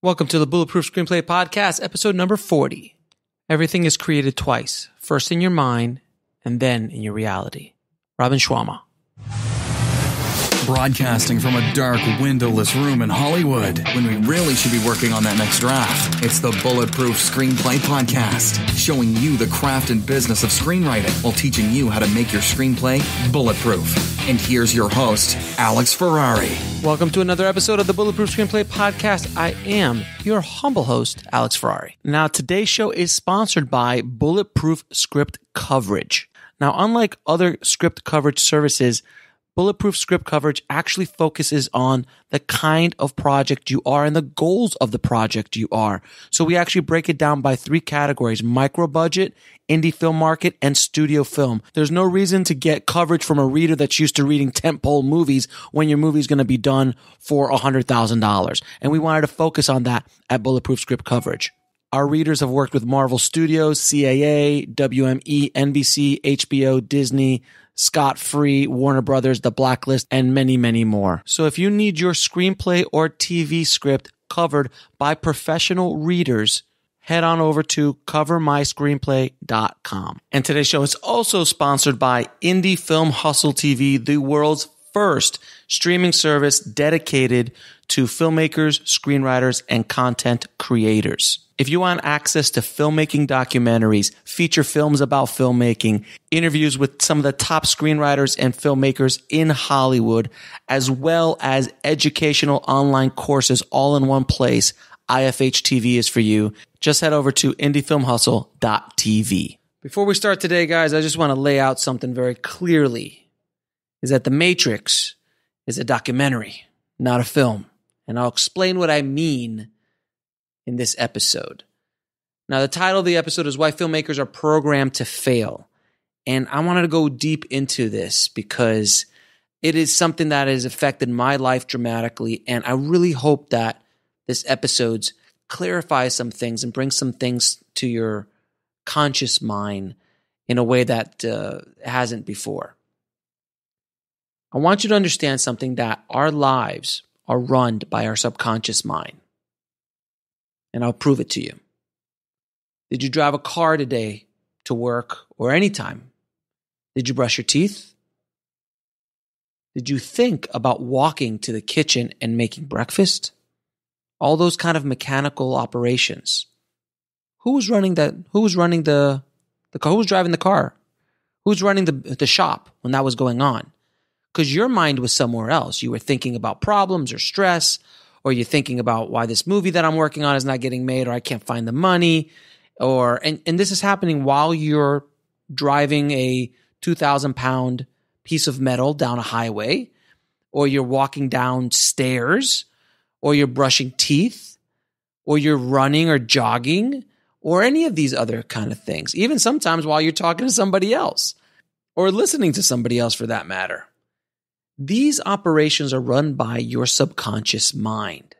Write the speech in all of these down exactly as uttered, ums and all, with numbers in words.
Welcome to the Bulletproof Screenplay Podcast, episode number forty. Everything is created twice, first in your mind, and then in your reality. Robin Schwama. Broadcasting from a dark, windowless room in Hollywood when we really should be working on that next draft. It's the Bulletproof Screenplay Podcast, showing you the craft and business of screenwriting while teaching you how to make your screenplay bulletproof. And here's your host, Alex Ferrari. Welcome to another episode of the Bulletproof Screenplay Podcast. I am your humble host, Alex Ferrari. Now, today's show is sponsored by Bulletproof Script Coverage. Now, unlike other script coverage services, Bulletproof Script Coverage actually focuses on the kind of project you are and the goals of the project you are. So we actually break it down by three categories: micro budget, indie film market, and studio film. There's no reason to get coverage from a reader that's used to reading tentpole movies when your movie's going to be done for one hundred thousand dollars. And we wanted to focus on that at Bulletproof Script Coverage. Our readers have worked with Marvel Studios, C A A, W M E, N B C, H B O, Disney, Scott Free, Warner Brothers, The Blacklist, and many, many more. So if you need your screenplay or T V script covered by professional readers, head on over to cover my screenplay dot com. And today's show is also sponsored by Indie Film Hustle T V, the world's first streaming service dedicated to filmmakers, screenwriters, and content creators. If you want access to filmmaking documentaries, feature films about filmmaking, interviews with some of the top screenwriters and filmmakers in Hollywood, as well as educational online courses all in one place, I F H T V is for you. Just head over to indie film hustle dot t v. Before we start today, guys, I just want to lay out something very clearly, is that The Matrix is a documentary, not a film. And I'll explain what I mean in this episode. Now, the title of the episode is Why Filmmakers Are Programmed to Fail. And I wanted to go deep into this because it is something that has affected my life dramatically. And I really hope that this episode clarifies some things and brings some things to your conscious mind in a way that uh, hasn't before. I want you to understand something, that our lives are run by our subconscious mind. And I'll prove it to you. Did you drive a car today to work or any time? Did you brush your teeth? Did you think about walking to the kitchen and making breakfast? All those kind of mechanical operations. Who was running that? Who was running the, the car? Who was driving the car? Who was running the, the shop when that was going on? Because your mind was somewhere else. You were thinking about problems or stress, or you're thinking about why this movie that I'm working on is not getting made, or I can't find the money, or and, and this is happening while you're driving a two thousand pound piece of metal down a highway, or you're walking down stairs, or you're brushing teeth, or you're running or jogging, or any of these other kind of things, even sometimes while you're talking to somebody else, or listening to somebody else for that matter. These operations are run by your subconscious mind.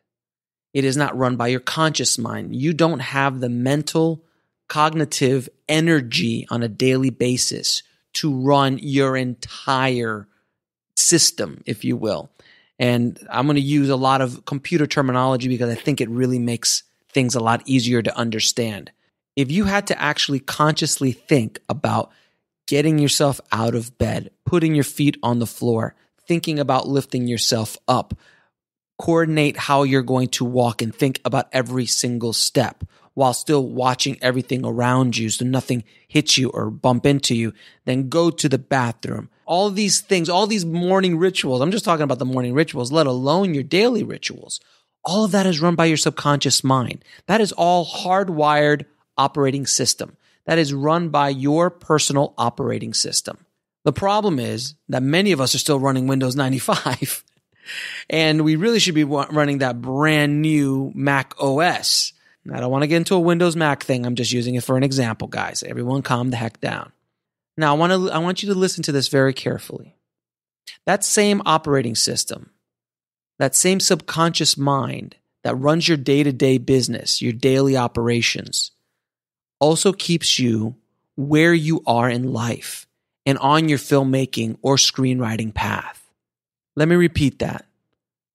It is not run by your conscious mind. You don't have the mental, cognitive energy on a daily basis to run your entire system, if you will. And I'm going to use a lot of computer terminology because I think it really makes things a lot easier to understand. If you had to actually consciously think about getting yourself out of bed, putting your feet on the floor, thinking about lifting yourself up, coordinate how you're going to walk and think about every single step while still watching everything around you so nothing hits you or bump into you, then go to the bathroom. All these things, all these morning rituals, I'm just talking about the morning rituals, let alone your daily rituals. All of that is run by your subconscious mind. That is all hardwired operating system. That is run by your personal operating system. The problem is that many of us are still running Windows ninety-five, and we really should be running that brand new Mac O S. I don't want to get into a Windows Mac thing. I'm just using it for an example, guys. Everyone calm the heck down. Now, I want to, I want you to listen to this very carefully. That same operating system, that same subconscious mind that runs your day-to-day business, your daily operations, also keeps you where you are in life and on your filmmaking or screenwriting path. Let me repeat that.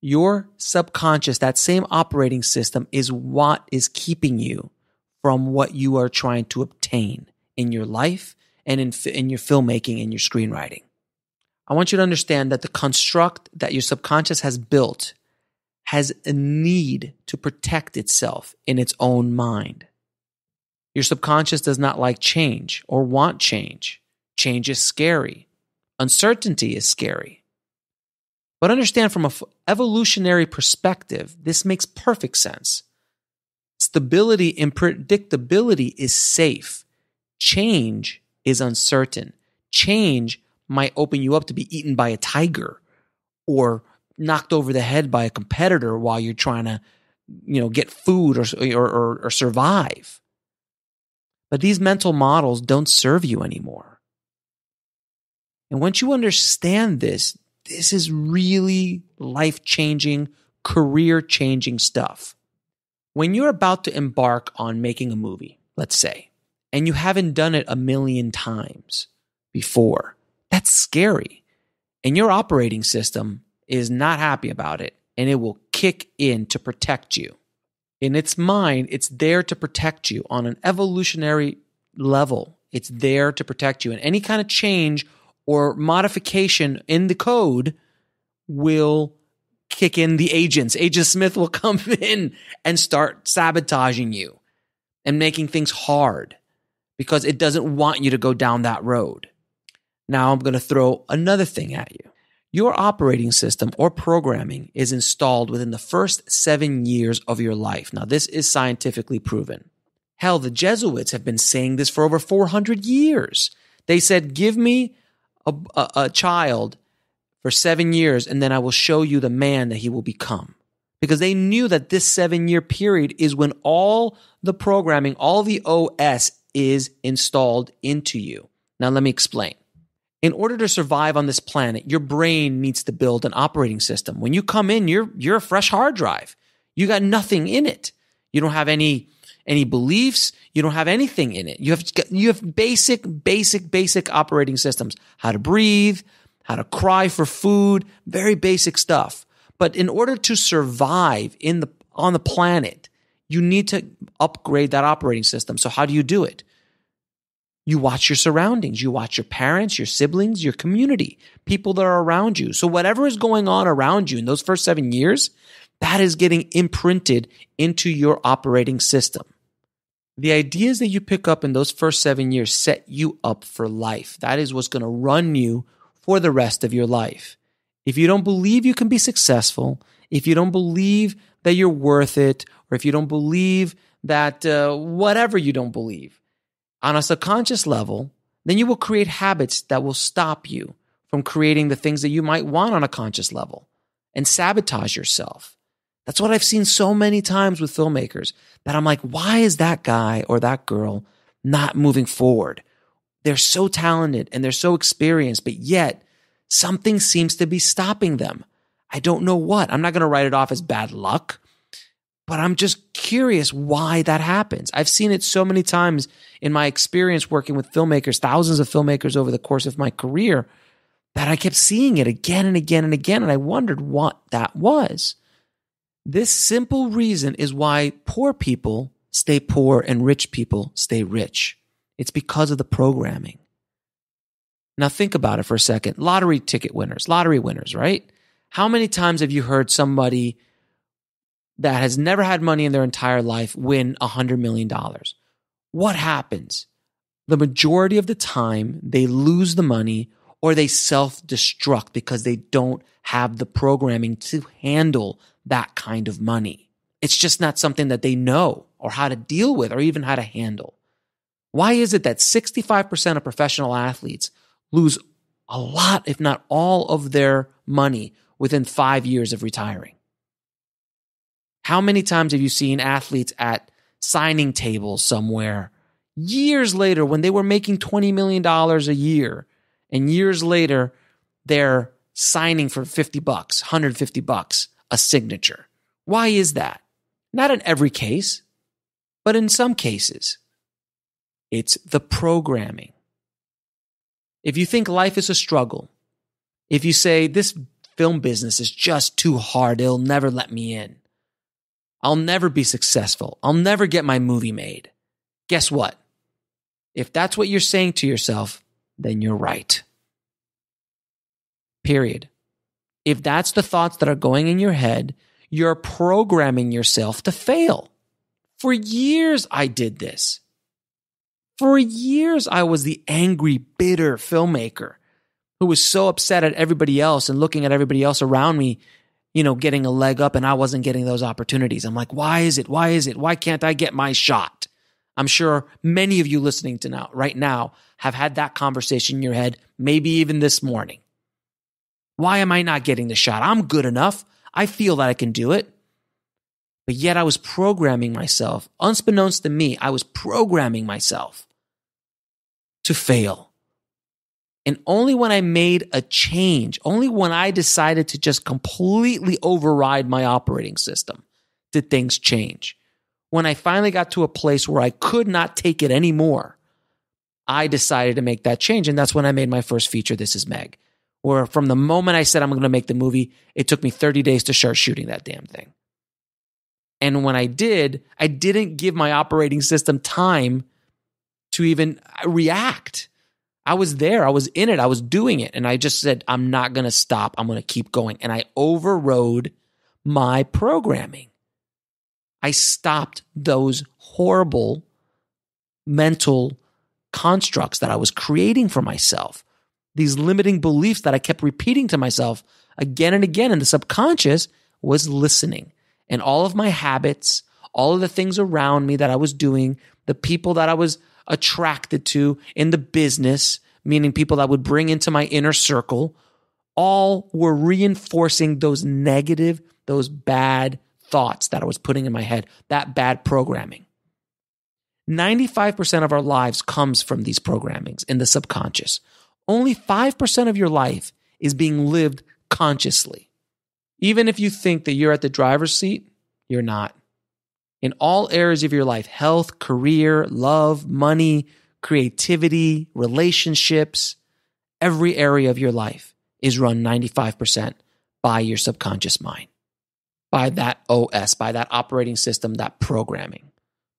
Your subconscious, that same operating system, is what is keeping you from what you are trying to obtain in your life and in, in your filmmaking and your screenwriting. I want you to understand that the construct that your subconscious has built has a need to protect itself in its own mind. Your subconscious does not like change or want change. Change is scary. Uncertainty is scary. But understand, from an evolutionary perspective, this makes perfect sense. Stability and predictability is safe. Change is uncertain. Change might open you up to be eaten by a tiger or knocked over the head by a competitor while you're trying to, you know, get food or, or, or, or survive. But these mental models don't serve you anymore. And once you understand this, this is really life-changing, career-changing stuff. When you're about to embark on making a movie, let's say, and you haven't done it a million times before, that's scary. And your operating system is not happy about it, and it will kick in to protect you. In its mind, it's there to protect you. On an evolutionary level, it's there to protect you. And any kind of change or modification in the code will kick in the agents. Agent Smith will come in and start sabotaging you and making things hard because it doesn't want you to go down that road. Now I'm going to throw another thing at you. Your operating system or programming is installed within the first seven years of your life. Now, this is scientifically proven. Hell, the Jesuits have been saying this for over four hundred years. They said, give me a, a, a child for seven years, and then I will show you the man that he will become. Because they knew that this seven-year period is when all the programming, all the O S is installed into you. Now, let me explain. In order to survive on this planet, your brain needs to build an operating system. When you come in, you're you're a fresh hard drive. You got nothing in it. You don't have any any beliefs. You don't have anything in it. You have you have basic, basic, basic operating systems. How to breathe, how to cry for food, very basic stuff. But in order to survive in the on the planet, you need to upgrade that operating system. So how do you do it? You watch your surroundings. You watch your parents, your siblings, your community, people that are around you. So whatever is going on around you in those first seven years, that is getting imprinted into your operating system. The ideas that you pick up in those first seven years set you up for life. That is what's going to run you for the rest of your life. If you don't believe you can be successful, if you don't believe that you're worth it, or if you don't believe that uh, whatever you don't believe, on a subconscious level, then you will create habits that will stop you from creating the things that you might want on a conscious level and sabotage yourself. That's what I've seen so many times with filmmakers, that I'm like, why is that guy or that girl not moving forward? They're so talented and they're so experienced, but yet something seems to be stopping them. I don't know what. I'm not going to write it off as bad luck, but I'm just curious why that happens. I've seen it so many times in my experience working with filmmakers, thousands of filmmakers over the course of my career, that I kept seeing it again and again and again, and I wondered what that was. This simple reason is why poor people stay poor and rich people stay rich. It's because of the programming. Now think about it for a second. Lottery ticket winners, lottery winners, right? How many times have you heard somebody that has never had money in their entire life win one hundred million dollars. What happens? The majority of the time, they lose the money or they self-destruct because they don't have the programming to handle that kind of money. It's just not something that they know or how to deal with or even how to handle. Why is it that sixty-five percent of professional athletes lose a lot, if not all, of their money within five years of retiring? How many times have you seen athletes at signing tables somewhere years later when they were making twenty million dollars a year, and years later they're signing for fifty bucks, one hundred fifty bucks a signature? Why is that? Not in every case, but in some cases. It's the programming. If you think life is a struggle, if you say this film business is just too hard. It'll never let me in. I'll never be successful. I'll never get my movie made. Guess what? If that's what you're saying to yourself, then you're right. Period. If that's the thoughts that are going in your head, you're programming yourself to fail. For years, I did this. For years, I was the angry, bitter filmmaker who was so upset at everybody else and looking at everybody else around me, you know, getting a leg up, and I wasn't getting those opportunities. I'm like, why is it? Why is it? Why can't I get my shot? I'm sure many of you listening to now, right now, have had that conversation in your head, maybe even this morning. Why am I not getting the shot? I'm good enough. I feel that I can do it. But yet I was programming myself, unbeknownst to me, I was programming myself to fail. And only when I made a change, only when I decided to just completely override my operating system, did things change. When I finally got to a place where I could not take it anymore, I decided to make that change. And that's when I made my first feature, This is Meg, where from the moment I said I'm going to make the movie, it took me thirty days to start shooting that damn thing. And when I did, I didn't give my operating system time to even react. I was there. I was in it. I was doing it. And I just said, I'm not going to stop. I'm going to keep going. And I overrode my programming. I stopped those horrible mental constructs that I was creating for myself. These limiting beliefs that I kept repeating to myself again and again, and the subconscious was listening. And all of my habits, all of the things around me that I was doing, the people that I was attracted to in the business, meaning people that would bring into my inner circle, all were reinforcing those negative, those bad thoughts that I was putting in my head, that bad programming. ninety-five percent of our lives comes from these programmings in the subconscious. Only five percent of your life is being lived consciously. Even if you think that you're at the driver's seat, you're not. In all areas of your life, health, career, love, money, creativity, relationships, every area of your life is run ninety-five percent by your subconscious mind, by that O S, by that operating system, that programming.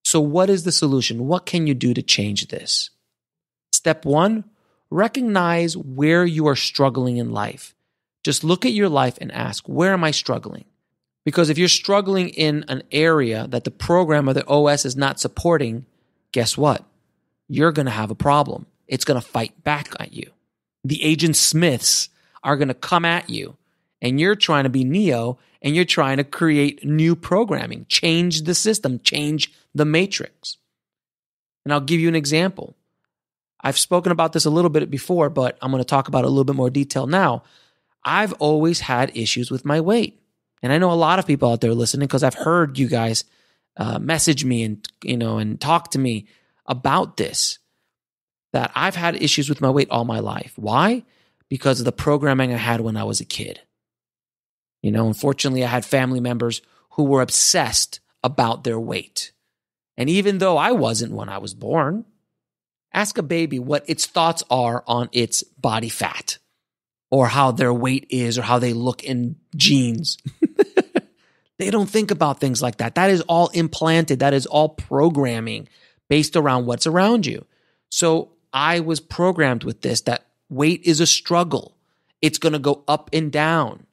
So what is the solution? What can you do to change this? Step one, recognize where you are struggling in life. Just look at your life and ask, where am I struggling? Because if you're struggling in an area that the program or the O S is not supporting, guess what? You're going to have a problem. It's going to fight back at you. The Agent Smiths are going to come at you, and you're trying to be Neo, and you're trying to create new programming, change the system, change the matrix. And I'll give you an example. I've spoken about this a little bit before, but I'm going to talk about it a little bit more detail now. I've always had issues with my weight. And I know a lot of people out there listening, because I've heard you guys uh, message me and, you know, and talk to me about this, that I've had issues with my weight all my life. Why? Because of the programming I had when I was a kid. You know, unfortunately, I had family members who were obsessed about their weight. And even though I wasn't when I was born, ask a baby what its thoughts are on its body fat or how their weight is or how they look in jeans. They don't think about things like that. That is all implanted. That is all programming based around what's around you. So I was programmed with this, that weight is a struggle. It's going to go up and down.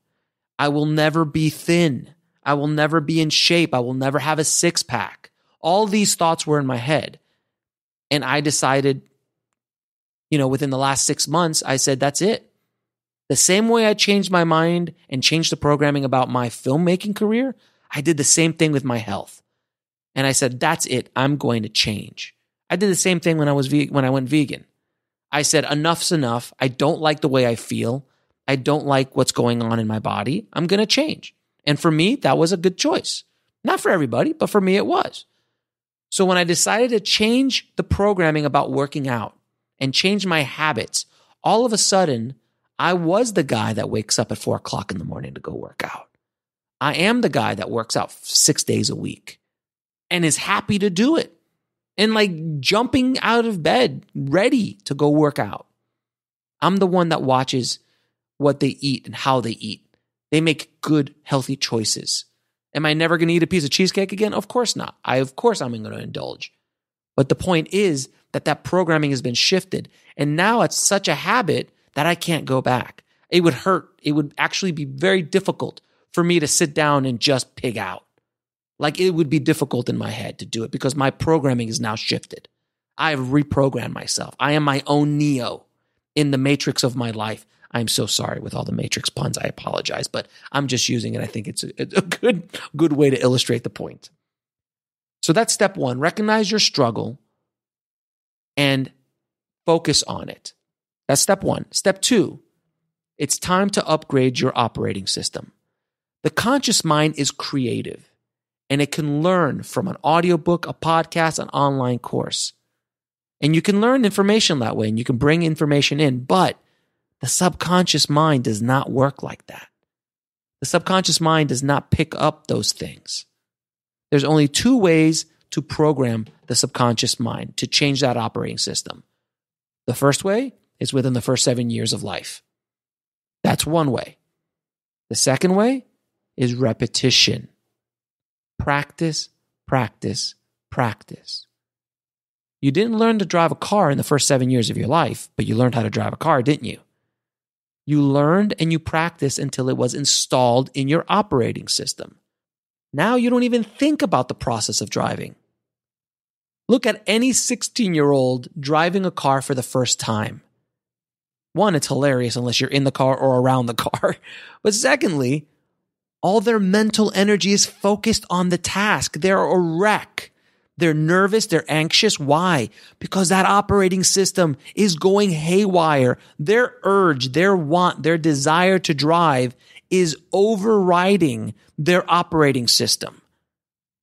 I will never be thin. I will never be in shape. I will never have a six pack. All these thoughts were in my head. And I decided, you know, within the last six months, I said, that's it. The same way I changed my mind and changed the programming about my filmmaking career, I did the same thing with my health. And I said, that's it. I'm going to change. I did the same thing when I was ve- when I went vegan. I said, enough's enough. I don't like the way I feel. I don't like what's going on in my body. I'm going to change. And for me, that was a good choice. Not for everybody, but for me, it was. So when I decided to change the programming about working out and change my habits, all of a sudden, I was the guy that wakes up at four o'clock in the morning to go work out. I am the guy that works out six days a week and is happy to do it and like jumping out of bed, ready to go work out. I'm the one that watches what they eat and how they eat They make good, healthy choices. Am I never going to eat a piece of cheesecake again? Of course not. I, of course, I'm going to indulge. But the point is that that programming has been shifted. And now it's such a habit that I can't go back. It would hurt. It would actually be very difficult for me to sit down and just pig out. Like, it would be difficult in my head to do it because my programming is now shifted. I've reprogrammed myself. I am my own Neo in the matrix of my life. I'm so sorry with all the Matrix puns. I apologize, but I'm just using it. I think it's a, a good, good way to illustrate the point. So that's step one. Recognize your struggle and focus on it. That's step one. Step two, it's time to upgrade your operating system. The conscious mind is creative, and it can learn from an audiobook, a podcast, an online course. And you can learn information that way, and you can bring information in, but the subconscious mind does not work like that. The subconscious mind does not pick up those things. There's only two ways to program the subconscious mind to change that operating system. The first way is within the first seven years of life. That's one way. The second way is repetition. Practice, practice, practice. You didn't learn to drive a car in the first seven years of your life, but you learned how to drive a car, didn't you? You learned and you practiced until it was installed in your operating system. Now you don't even think about the process of driving. Look at any sixteen-year-old driving a car for the first time. One, it's hilarious unless you're in the car or around the car. But secondly, all their mental energy is focused on the task. They're a wreck. They're nervous. They're anxious. Why? Because that operating system is going haywire. Their urge, their want, their desire to drive is overriding their operating system.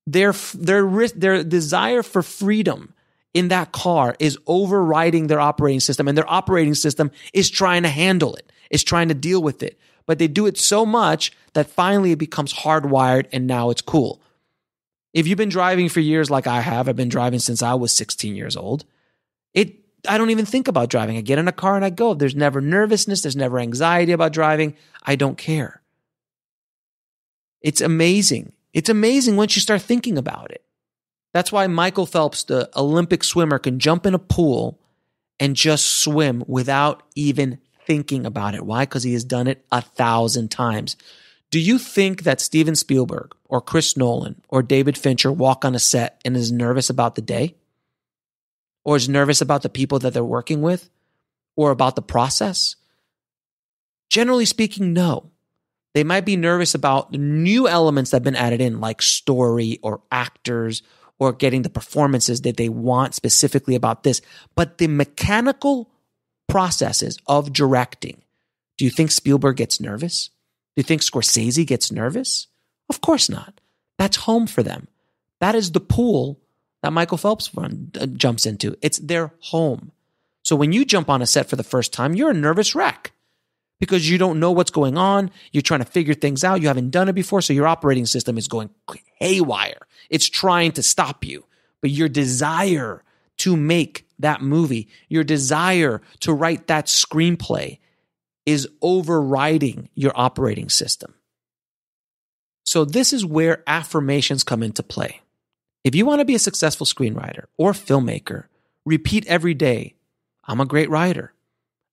Their, their, risk, their desire for freedom in that car is overriding their operating system, and their operating system is trying to handle it, is trying to deal with it. But they do it so much that finally it becomes hardwired, and now it's cool. If you've been driving for years like I have, I've been driving since I was sixteen years old, it I don't even think about driving. I get in a car and I go. There's never nervousness. There's never anxiety about driving. I don't care. It's amazing. It's amazing once you start thinking about it. That's why Michael Phelps, the Olympic swimmer, can jump in a pool and just swim without even thinking about it. Why? Because he has done it a thousand times. Do you think that Steven Spielberg or Chris Nolan or David Fincher walk on a set and is nervous about the day? Or is nervous about the people that they're working with? Or about the process? Generally speaking, no. They might be nervous about new elements that have been added in, like story or actors or getting the performances that they want specifically about this. But the mechanical processes of directing, do you think Spielberg gets nervous? Do you think Scorsese gets nervous? Of course not. That's home for them. That is the pool that Michael Phelps run, uh, jumps into. It's their home. So when you jump on a set for the first time, you're a nervous wreck because you don't know what's going on. You're trying to figure things out. You haven't done it before, so your operating system is going haywire. It's trying to stop you, but your desire to make that movie, your desire to write that screenplay is overriding your operating system. So this is where affirmations come into play. If you want to be a successful screenwriter or filmmaker, repeat every day, I'm a great writer.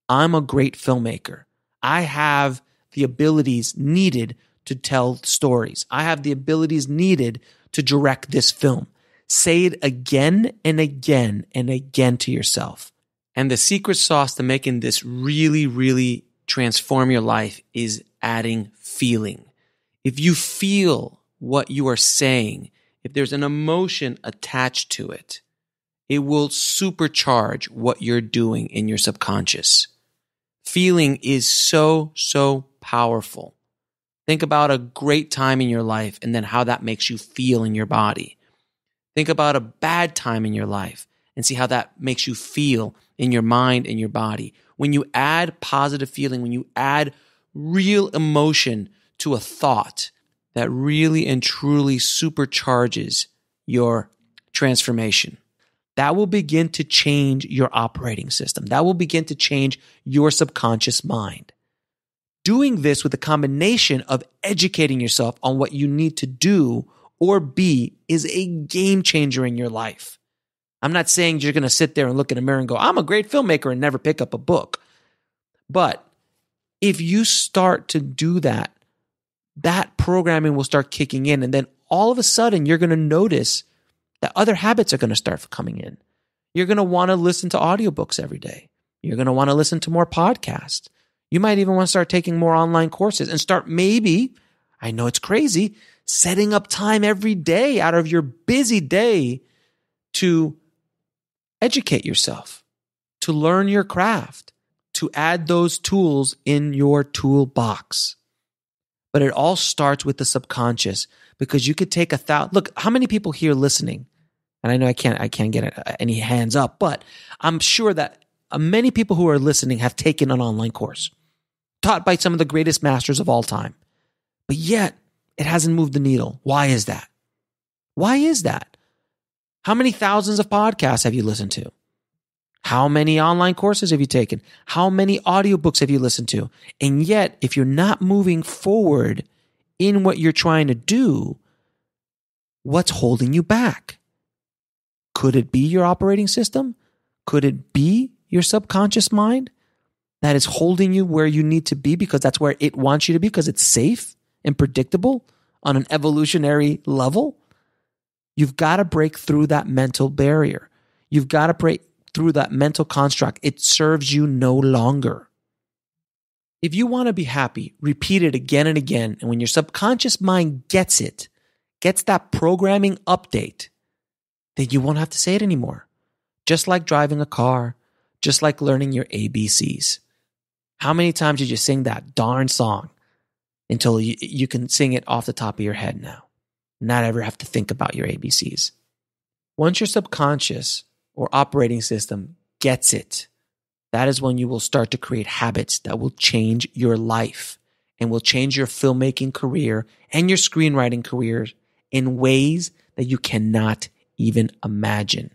I'm a great filmmaker. I have the abilities needed to tell stories. I have the abilities needed to direct this film. Say it again and again and again to yourself. And the secret sauce to making this really, really transform your life is adding feeling. If you feel what you are saying, if there's an emotion attached to it, it will supercharge what you're doing in your subconscious. Feeling is so, so powerful. Think about a great time in your life and then how that makes you feel in your body. Think about a bad time in your life and see how that makes you feel in your mind and your body. When you add positive feeling, when you add real emotion to a thought, that really and truly supercharges your transformation. That will begin to change your operating system. That will begin to change your subconscious mind. doing this with a combination of educating yourself on what you need to do or be is a game changer in your life. I'm not saying you're going to sit there and look in a mirror and go, I'm a great filmmaker, and never pick up a book. But if you start to do that, that programming will start kicking in. And then all of a sudden, you're going to notice that other habits are going to start coming in. You're going to want to listen to audiobooks every day. You're going to want to listen to more podcasts. You might even want to start taking more online courses and start maybe, I know it's crazy, setting up time every day out of your busy day to educate yourself, to learn your craft, to add those tools in your toolbox. But it all starts with the subconscious, because you could take a thousand, look, how many people here listening? And I know I can't, I can't get any hands up, but I'm sure that many people who are listening have taken an online course taught by some of the greatest masters of all time, but yet it hasn't moved the needle. Why is that? Why is that? How many thousands of podcasts have you listened to? How many online courses have you taken? How many audiobooks have you listened to? And yet, if you're not moving forward in what you're trying to do, what's holding you back? Could it be your operating system? Could it be your subconscious mind that is holding you where you need to be because that's where it wants you to be because it's safe and predictable on an evolutionary level? You've got to break through that mental barrier. You've got to break through that mental construct. It serves you no longer. If you want to be happy, repeat it again and again. And when your subconscious mind gets it, gets that programming update, then you won't have to say it anymore. Just like driving a car, just like learning your A B Cs. How many times did you sing that darn song until you, you can sing it off the top of your head now? Not ever have to think about your A B Cs. Once your subconscious or operating system gets it, that is when you will start to create habits that will change your life and will change your filmmaking career and your screenwriting career in ways that you cannot even imagine.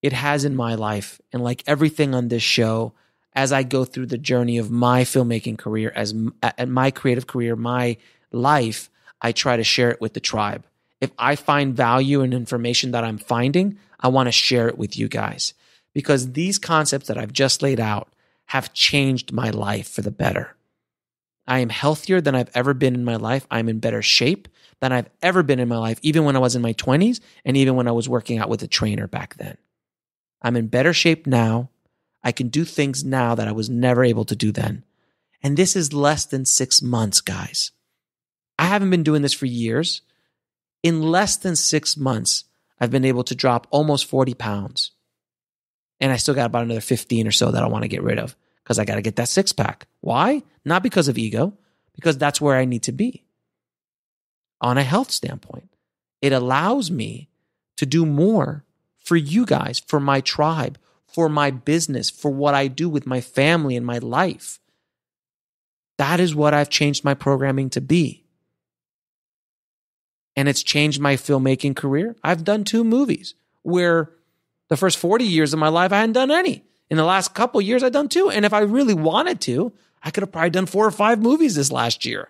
It has in my life, and like everything on this show, as I go through the journey of my filmmaking career, as at my creative career, my life, I try to share it with the tribe. If I find value in information that I'm finding, I want to share it with you guys, because these concepts that I've just laid out have changed my life for the better. I am healthier than I've ever been in my life. I'm in better shape than I've ever been in my life, even when I was in my twenties and even when I was working out with a trainer back then. I'm in better shape now. I can do things now that I was never able to do then. And this is less than six months, guys. I haven't been doing this for years. In less than six months, I've been able to drop almost forty pounds. And I still got about another fifteen or so that I want to get rid of because I got to get that six pack. Why? Not because of ego, because that's where I need to be. On a health standpoint, it allows me to do more for you guys, for my tribe, for my business, for what I do with my family and my life. That is what I've changed my programming to be. And it's changed my filmmaking career. I've done two movies where the first forty years of my life, I hadn't done any. In the last couple of years, I've done two. And if I really wanted to, I could have probably done four or five movies this last year.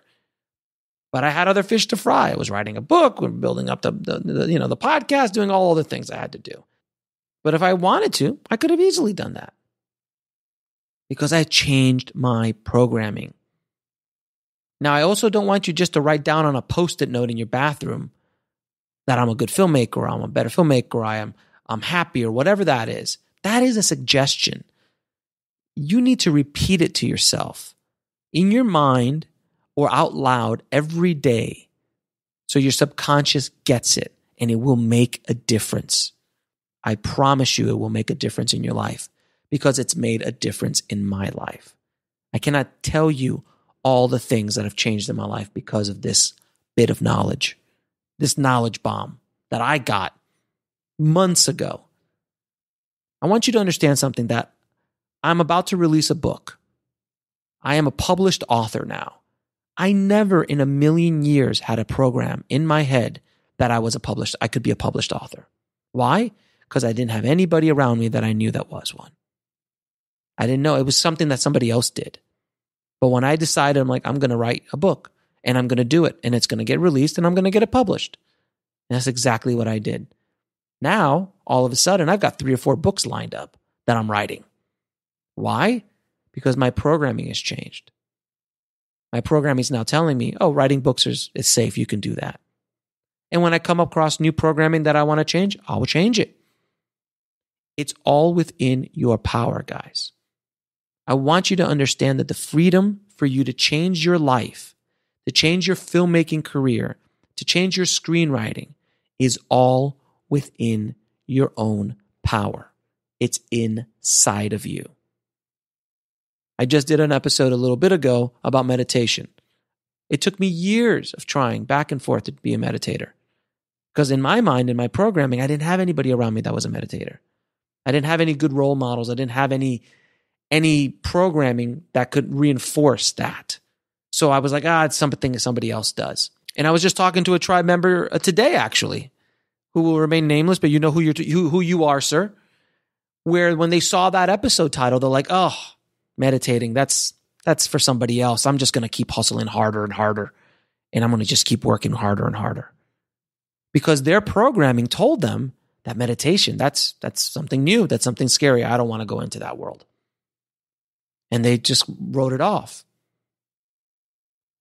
But I had other fish to fry. I was writing a book, we're building up the, the, the, you know, the podcast, doing all the things I had to do. But if I wanted to, I could have easily done that because I changed my programming. Now, I also don't want you just to write down on a Post-it note in your bathroom that I'm a good filmmaker, or I'm a better filmmaker, or I am, I'm happy, or whatever that is. That is a suggestion. You need to repeat it to yourself in your mind or out loud every day so your subconscious gets it, and it will make a difference. I promise you it will make a difference in your life because it's made a difference in my life. I cannot tell you all the things that have changed in my life because of this bit of knowledge, this knowledge bomb that I got months ago. I want you to understand something, that I'm about to release a book. I am a published author now. I never in a million years had a program in my head that I was a published, I could be a published author. Why? Because I didn't have anybody around me that I knew that was one. I didn't know. It was something that somebody else did. But when I decided, I'm like, I'm going to write a book and I'm going to do it and it's going to get released and I'm going to get it published. And that's exactly what I did. Now, all of a sudden, I've got three or four books lined up that I'm writing. Why? Because my programming has changed. My programming is now telling me, oh, writing books is, is safe. You can do that. And when I come across new programming that I want to change, I will change it. It's all within your power, guys. I want you to understand that the freedom for you to change your life, to change your filmmaking career, to change your screenwriting is all within your own power. It's inside of you. I just did an episode a little bit ago about meditation. It took me years of trying back and forth to be a meditator. Because in my mind, in my programming, I didn't have anybody around me that was a meditator. I didn't have any good role models. I didn't have any, any programming that could reinforce that. So I was like, ah, it's something that somebody else does. And I was just talking to a tribe member today, actually, who will remain nameless, but you know who, you're t- who, who you are, sir. Where when they saw that episode title, they're like, oh, meditating, that's that's for somebody else. I'm just going to keep hustling harder and harder. And I'm going to just keep working harder and harder. Because their programming told them that meditation, that's that's something new. That's something scary. I don't want to go into that world. And they just wrote it off.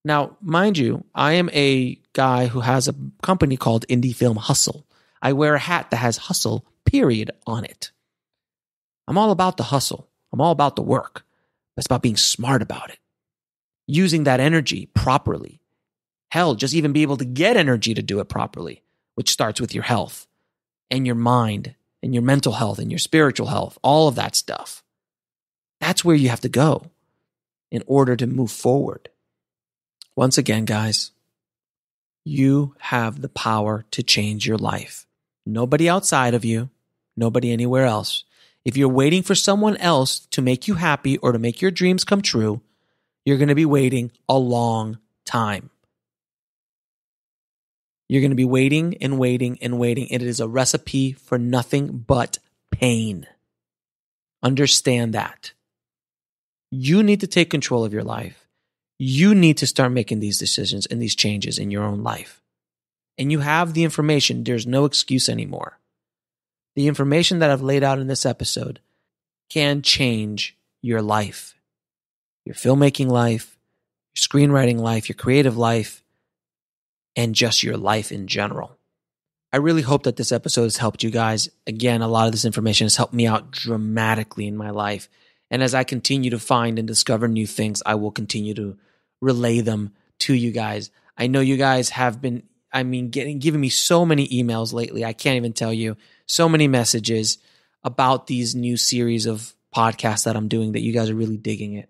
Now, mind you, I am a guy who has a company called Indie Film Hustle. I wear a hat that has hustle, period, on it. I'm all about the hustle. I'm all about the work. It's about being smart about it, using that energy properly. Hell, just even be able to get energy to do it properly, which starts with your health and your mind and your mental health and your spiritual health, all of that stuff. That's where you have to go in order to move forward. Once again, guys, you have the power to change your life. Nobody outside of you, nobody anywhere else. If you're waiting for someone else to make you happy or to make your dreams come true, you're going to be waiting a long time. You're going to be waiting and waiting and waiting. And it is a recipe for nothing but pain. Understand that. You need to take control of your life. You need to start making these decisions and these changes in your own life. And you have the information. There's no excuse anymore. The information that I've laid out in this episode can change your life, your filmmaking life, your screenwriting life, your creative life, and just your life in general. I really hope that this episode has helped you guys. Again, a lot of this information has helped me out dramatically in my life. And as I continue to find and discover new things, I will continue to relay them to you guys. I know you guys have been, I mean, getting giving me so many emails lately. I can't even tell you. So many messages about these new series of podcasts that I'm doing that you guys are really digging it.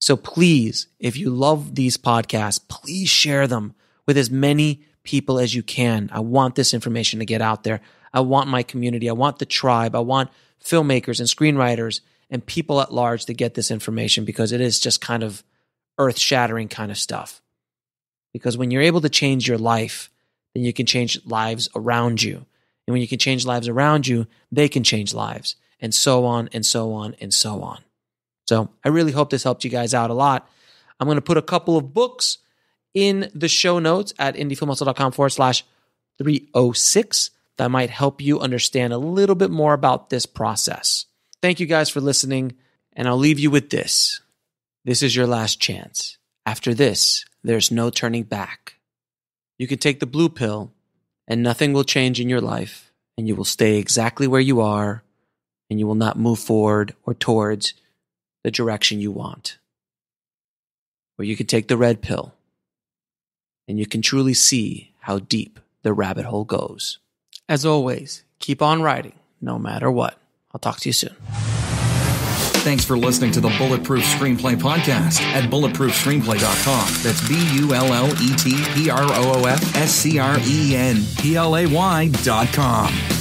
So please, if you love these podcasts, please share them with as many people as you can. I want this information to get out there. I want my community. I want the tribe. I want filmmakers and screenwriters and people at large to get this information because it is just kind of earth-shattering kind of stuff. Because when you're able to change your life, then you can change lives around you. And when you can change lives around you, they can change lives, and so on and so on and so on. So I really hope this helped you guys out a lot. I'm going to put a couple of books in the show notes at indiefilmhustle.com forward slash 306 that might help you understand a little bit more about this process. Thank you guys for listening, and I'll leave you with this. This is your last chance. After this, there's no turning back. You can take the blue pill, and nothing will change in your life, and you will stay exactly where you are, and you will not move forward or towards the direction you want. Or you can take the red pill, and you can truly see how deep the rabbit hole goes. As always, keep on writing, no matter what. I'll talk to you soon. Thanks for listening to the Bulletproof Screenplay Podcast at bulletproof screenplay dot com. That's B U L L E T P R O O F S C R E N P L A Y dot com.